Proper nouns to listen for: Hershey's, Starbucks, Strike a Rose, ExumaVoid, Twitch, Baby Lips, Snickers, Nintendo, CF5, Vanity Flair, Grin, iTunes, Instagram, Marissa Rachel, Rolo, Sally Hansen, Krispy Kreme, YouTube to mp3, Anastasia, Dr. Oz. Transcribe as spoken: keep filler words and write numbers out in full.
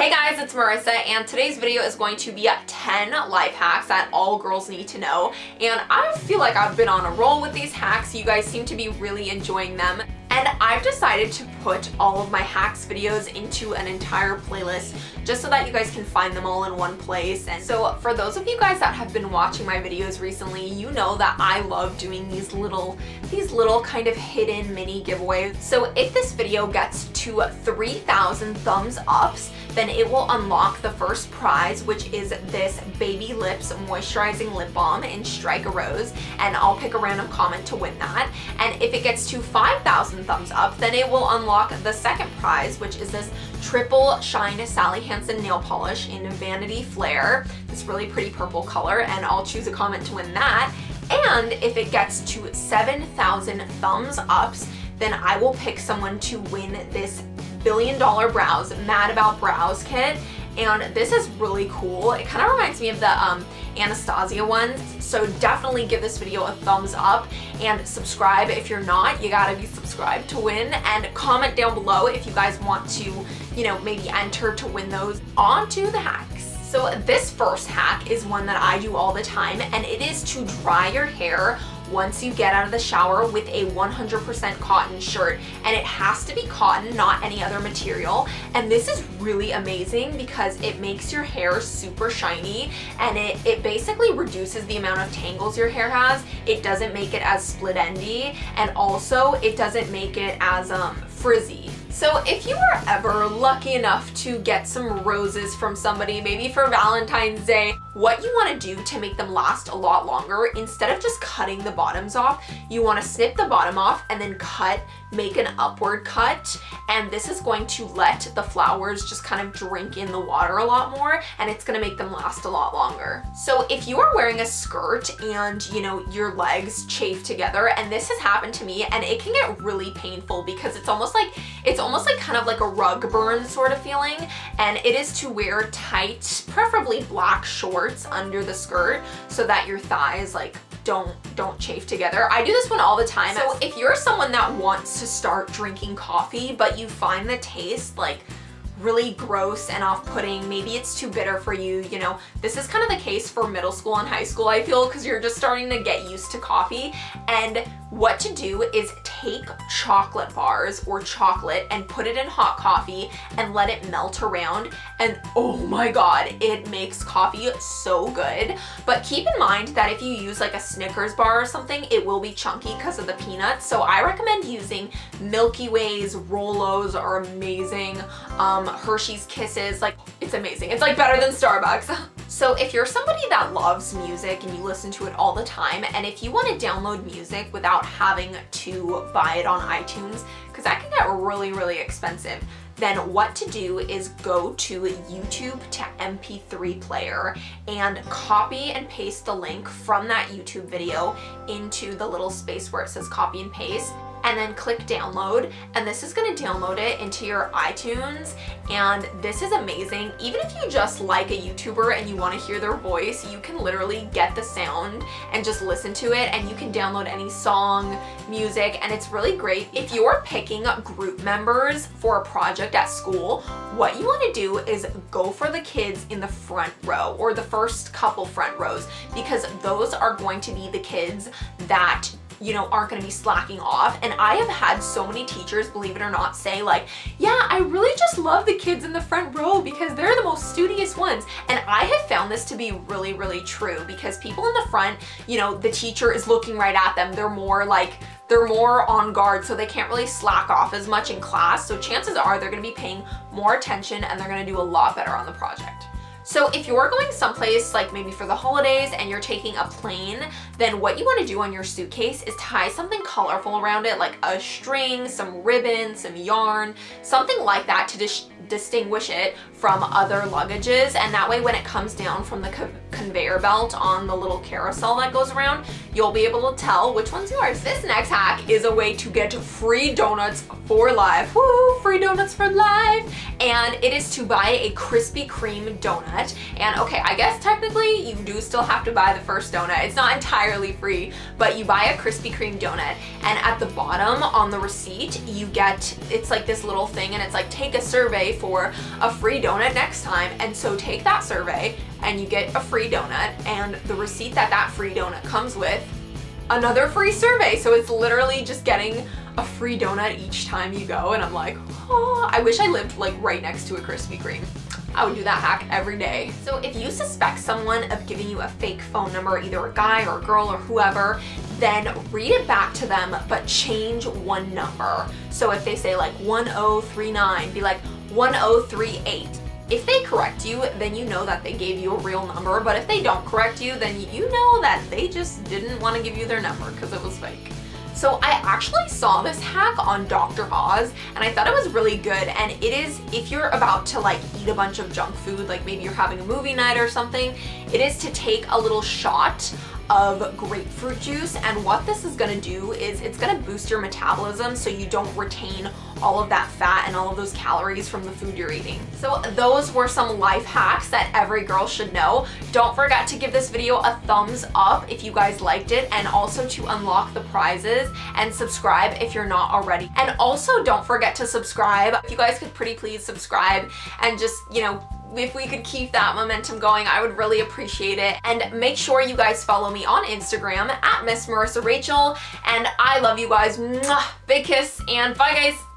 Hey guys, it's Marissa, and today's video is going to be ten life hacks that all girls need to know. And I feel like I've been on a roll with these hacks. You guys seem to be really enjoying them. And I've decided to put all of my hacks videos into an entire playlist just so that you guys can find them all in one place. And so for those of you guys that have been watching my videos recently, you know that I love doing these little, these little kind of hidden mini giveaways. So if this video gets to three thousand thumbs ups, then it will unlock the first prize, which is this Baby Lips Moisturizing Lip Balm in Strike a Rose, and I'll pick a random comment to win that. And if it gets to five thousand thumbs up, then it will unlock the second prize, which is this Triple Shine Sally Hansen Nail Polish in Vanity Flair, this really pretty purple color, and I'll choose a comment to win that. And if it gets to seven thousand thumbs ups, then I will pick someone to win this Billion Dollar Brows Mad About Brows kit. And this is really cool. It kind of reminds me of the um, Anastasia ones. So definitely give this video a thumbs up and subscribe if you're not. You gotta be subscribed to win, and comment down below if you guys want to, you know, maybe enter to win those. On to the hacks. So this first hack is one that I do all the time, and it is to dry your hair once you get out of the shower with a one hundred percent cotton shirt. And it has to be cotton, not any other material. And this is really amazing because it makes your hair super shiny, and it, it basically reduces the amount of tangles your hair has. It doesn't make it as split-endy, and also it doesn't make it as um, frizzy. So if you were ever lucky enough to get some roses from somebody, maybe for Valentine's Day, what you want to do to make them last a lot longer, instead of just cutting the bottoms off, you want to snip the bottom off and then cut, make an upward cut, and this is going to let the flowers just kind of drink in the water a lot more, and it's going to make them last a lot longer. So if you are wearing a skirt and, you know, your legs chafe together, and this has happened to me, and it can get really painful because it's almost like, it's It's almost like kind of like a rug burn sort of feeling, and it is to wear tight, preferably black shorts under the skirt so that your thighs like don't don't chafe together. I do this one all the time. So if you're someone that wants to start drinking coffee but you find the taste like really gross and off-putting, maybe it's too bitter for you, you know, this is kind of the case for middle school and high school, I feel, because you're just starting to get used to coffee. And what to do is take chocolate bars or chocolate and put it in hot coffee and let it melt around, and oh my god, it makes coffee so good. But keep in mind that if you use like a Snickers bar or something, it will be chunky because of the peanuts, so I recommend using Milky Ways. Rolos are amazing. um Hershey's Kisses, like, it's amazing. It's like better than Starbucks. So if you're somebody that loves music and you listen to it all the time, and if you want to download music without having to buy it on iTunes, because that can get really, really expensive, then what to do is go to YouTube to M P three player and copy and paste the link from that YouTube video into the little space where it says copy and paste, and then click download, and this is going to download it into your iTunes. And this is amazing. Even if you just like a YouTuber and you want to hear their voice, you can literally get the sound and just listen to it, and you can download any song, music, and it's really great. If you're picking group members for a project at school, what you want to do is go for the kids in the front row or the first couple front rows, because those are going to be the kids that, you know, aren't going to be slacking off. And I have had so many teachers, believe it or not, say like, yeah, I really just love the kids in the front row because they're the most studious ones. And I have found this to be really, really true, because people in the front, you know, the teacher is looking right at them. They're more like, they're more on guard, so they can't really slack off as much in class. So chances are they're going to be paying more attention and they're going to do a lot better on the project. So if you're going someplace like maybe for the holidays and you're taking a plane, then what you want to do on your suitcase is tie something colorful around it, like a string, some ribbon, some yarn, something like that to dis distinguish it from other luggages. And that way when it comes down from the co conveyor belt on the little carousel that goes around, you'll be able to tell which one's yours. This next hack is a way to get free donuts for life. Woo, free donuts for life! And it is to buy a Krispy Kreme donut. And okay, I guess technically you do still have to buy the first donut. It's not entirely free, but you buy a Krispy Kreme donut, and at the bottom on the receipt you get, it's like this little thing, and it's like, take a survey survey for a free donut next time. And so take that survey and you get a free donut and the receipt that that free donut comes with, another free survey. So it's literally just getting a free donut each time you go. And I'm like, oh, I wish I lived like right next to a Krispy Kreme. I would do that hack every day. So if you suspect someone of giving you a fake phone number, either a guy or a girl or whoever, then read it back to them, but change one number. So if they say like one oh three nine, be like one oh three eight. If they correct you, then you know that they gave you a real number, but if they don't correct you, then you know that they just didn't want to give you their number because it was fake. So I actually saw this hack on Doctor Oz and I thought it was really good, and it is if you're about to like eat a bunch of junk food, like maybe you're having a movie night or something, it is to take a little shot of grapefruit juice. And what this is gonna do is it's gonna boost your metabolism so you don't retain all of that fat and all of those calories from the food you're eating. So those were some life hacks that every girl should know. Don't forget to give this video a thumbs up if you guys liked it, and also to unlock the prizes, and subscribe if you're not already. And also don't forget to subscribe. If you guys could pretty please subscribe, and just, you know, if we could keep that momentum going, I would really appreciate it. And make sure you guys follow me on Instagram at Miss Marissa Rachel. And I love you guys. Mwah! Big kiss and bye guys.